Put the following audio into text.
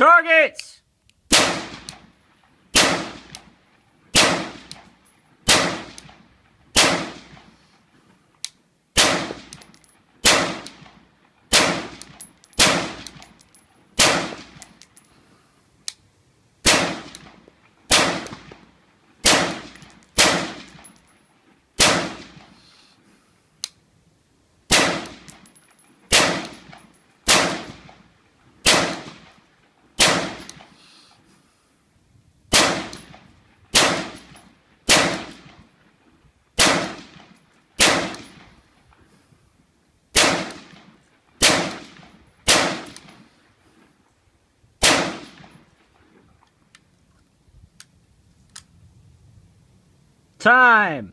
Targets! Time!